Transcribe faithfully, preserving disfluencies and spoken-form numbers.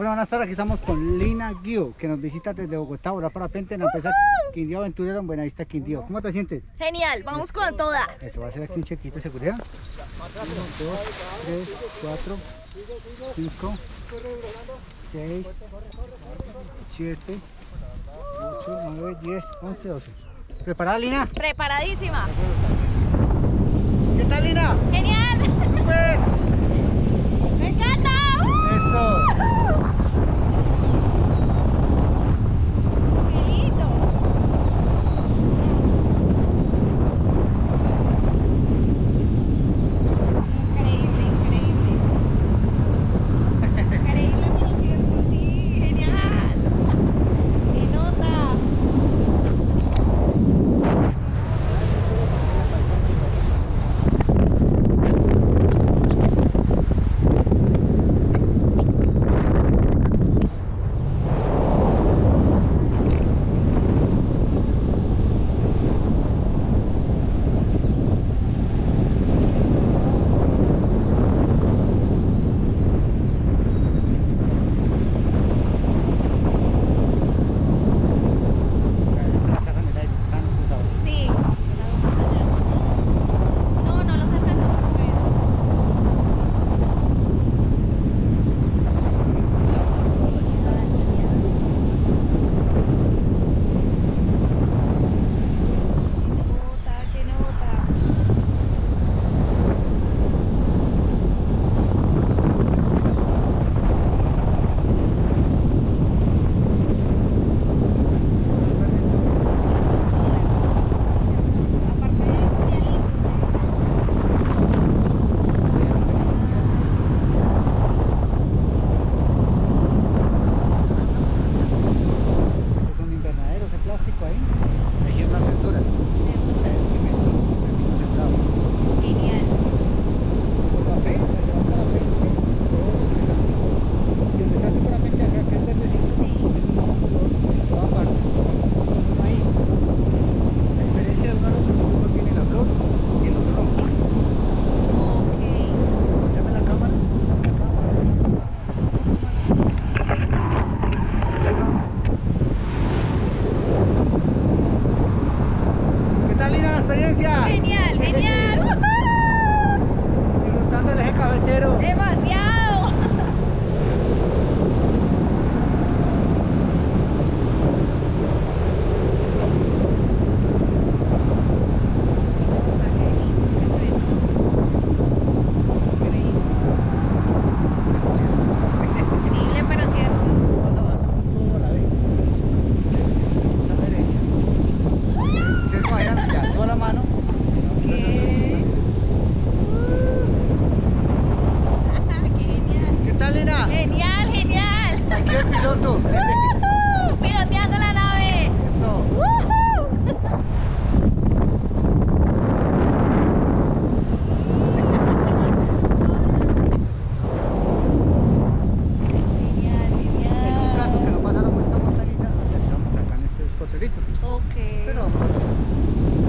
Bueno, buenas tardes, aquí estamos con Lina Guio, que nos visita desde Bogotá, por Parapente, en la empresa Quindío Aventurero en Buenavista Quindío. ¿Cómo te sientes? Genial, vamos con toda. Eso va a ser aquí un chequito de seguridad. uno, dos, tres, cuatro, cinco, seis, siete, ocho, nueve, diez, once, doce. ¿Preparada, Lina? Preparadísima. ¿Qué tal, Lina? Genial. Pues... ¡me encanta! ¡Uh! ¡Eso! Genial, genial. ¡Uh-huh! Disfrutando el eje cafetero. Demasiado. Increíble, pero cierto. Todo a la vez. Cerco allá, ya, subo la mano. Ok. Pero...